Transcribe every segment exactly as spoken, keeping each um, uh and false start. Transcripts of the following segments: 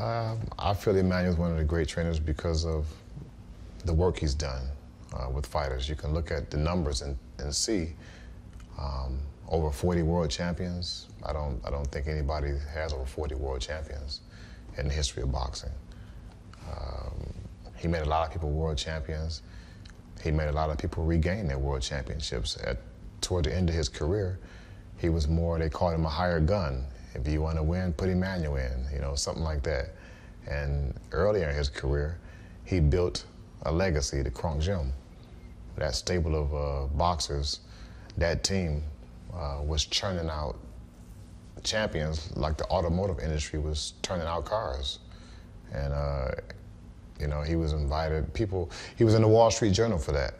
Uh, I feel Emanuel's one of the great trainers because of the work he's done uh, with fighters. You can look at the numbers and, and see um, over forty world champions. I don't, I don't think anybody has over forty world champions in the history of boxing. Um, he made a lot of people world champions. He made a lot of people regain their world championships. At, toward the end of his career, he was more, they called him a hired gun. If you want to win, put Emanuel in, you know, something like that. And earlier in his career, he built a legacy, the Kronk Gym. That stable of uh, boxers, that team uh, was churning out champions like the automotive industry was turning out cars. And, uh, you know, he was invited, people, he was in the Wall Street Journal for that.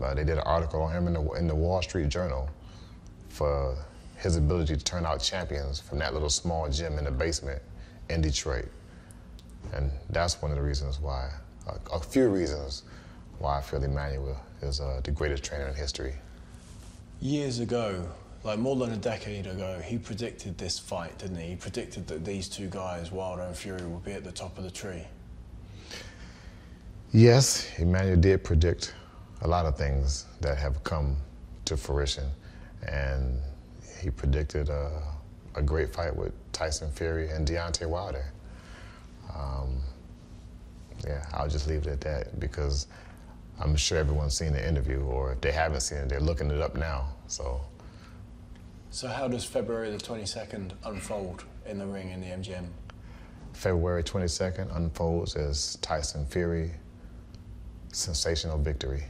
Uh, they did an article on him in the, in the Wall Street Journal for his ability to turn out champions from that little small gym in the basement in Detroit. And that's one of the reasons why, uh, a few reasons why I feel Emanuel is uh, the greatest trainer in history. Years ago, like more than a decade ago, he predicted this fight, didn't he? He predicted that these two guys, Wilder and Fury, would be at the top of the tree. Yes, Emanuel did predict a lot of things that have come to fruition. And he predicted uh, a great fight with Tyson Fury and Deontay Wilder. Um, yeah, I'll just leave it at that because I'm sure everyone's seen the interview, or if they haven't seen it, they're looking it up now, so. So how does February the twenty-second unfold in the ring in the M G M? February twenty-second unfolds as Tyson Fury sensational victory.